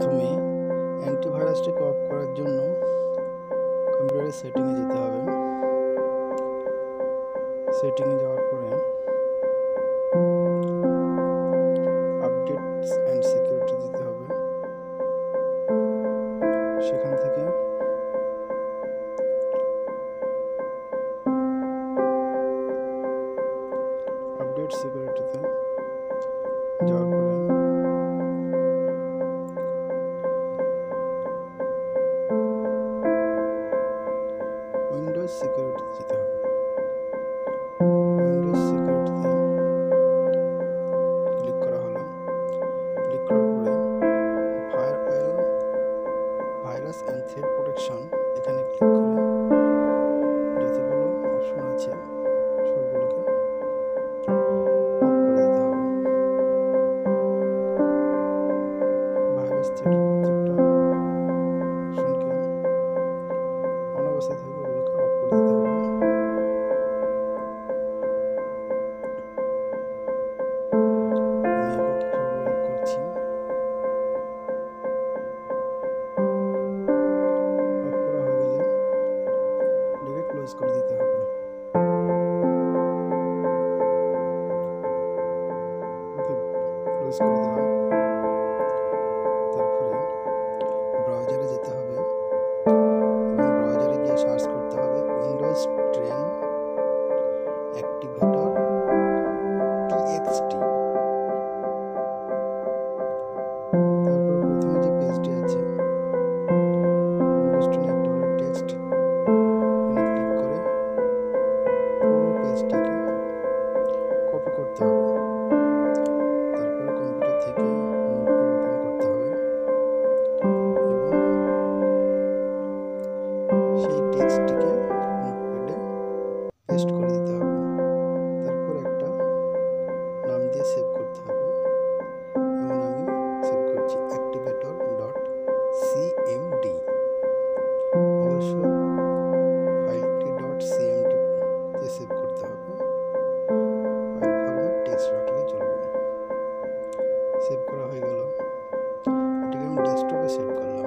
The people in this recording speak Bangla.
প্রথমে অ্যান্টিভাইরাসটিকে অফ করার জন্য কম্পিউটারের সেটিংয়ে যেতে হবে। সেটিংয়ে যাওয়ার পরে আপডেটস অ্যান্ড সিকিউরিটি দিতে হবে। সেখান থেকে আপডেট সিকিউরিটিতে যাওয়ার পরে উইন্ডোজ সিকিউরিটি যেতে হবে। উইন্ডোজ সিকিউরিটিতে ক্লিক করা হলো। ক্লিক করার পরে firewall virus and threat protection এখানে ক্লিক করে যতগুলো অপশন আছে সবগুলোকে অফ করে দিতে হবে। ভাইরাস থ্রেট অবস্থায় থাকবে, ওগুলোকে অফ করে দিতে হবে। অফ করা হয়ে গেলে এটাকে ক্লোজ করে দিতে হবে। ক্লোজ করে দিলাম। তারপরে ব্রাউজারে যেতে হবে। ট্রেন অ্যাক্টিভেটর txt, তারপর প্রথমে যে পেজটি আছে উইন্ডোজ ট্রেন অ্যাক্টিভেটর টেক্সট এখানে ক্লিক করে পুরো পেজটাকে কপি করতে হবে। তারপরে কম্পিউটার থেকে নোটপ্যাড ওপেন করতে হবে এবং সেই টেক্সটটিকে পেস্ট করে দিতে হবে। তারপর একটা নাম দিয়ে সেভ করতে হবে। যেমন আমি সেভ করছি activator.cmd। অবশ্যই ফাইলটি .cmd তে সেভ করতে হবে। ফাইল ফরম্যাট টেক্সট রাখলে চলবে। সেভ করা হয়ে গেল। এটাকে আমি ডেস্কটপে সেভ করলাম।